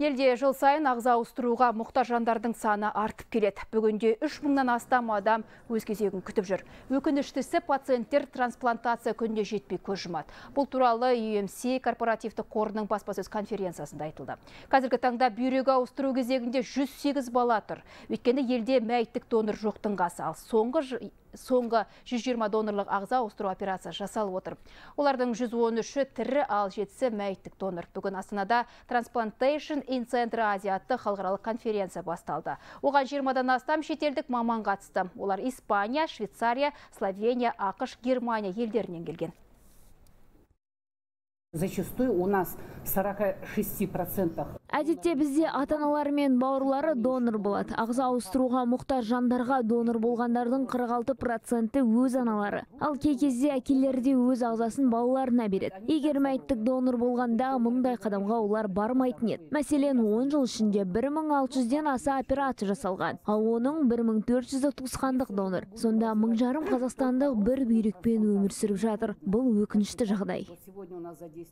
Елде жыл сайын ағза ауыстыруға мұқтаж жандардың саны артып келеді. Бүгінде 3000-нан астам адам өз кезегін күтіп жүр. Өкініштісі пациенттер трансплантация күнде жетпей көз жұмады. Бұл туралы Ю-ЭМ-СИ корпоративті қорының баспасөз конференциясында айтылды. Қазіргі таңда бүйрек ауыстыру кезегінде 108 бала тұр. Өйткені елде мәйттік донор жоқтың қасы, ал соңғы 120 донорлық ағза ауыстыру операция жасалып отыр. Олардың 113-і тірі, ал 7-сі мәйттік донор. Бүгін Астанада «Транс-плантейшин Ин центр Азиа» атты халықаралық конференция басталды. Оған 20-дан астам шетелдік маман қатысты. Олар Испания, Швейцария, Словения, АABŞ , Германия елдерінен келген. Зачастую у нас 46%. Әдетте бізде ата-аналар мен бауырлары донор болады. Ағза ауыстыруға мұқтаж жандарға донор болғандардың 46%-і өз аналары. Ал кей кезде әкелер де өз ағзасын балаларына береді. Егер мәйттік донор болғанда мұндай қадамға олар бармайтын еді. Мәселен, 10 жыл ішінде 1600-ден аса операция жасалған, ал оның 1400-і туысқандық донор. Сонда 1000 жарым қазақстандық бір бүйрекпен өмір сүріп жатыр. Бұл өкінішті жағдай.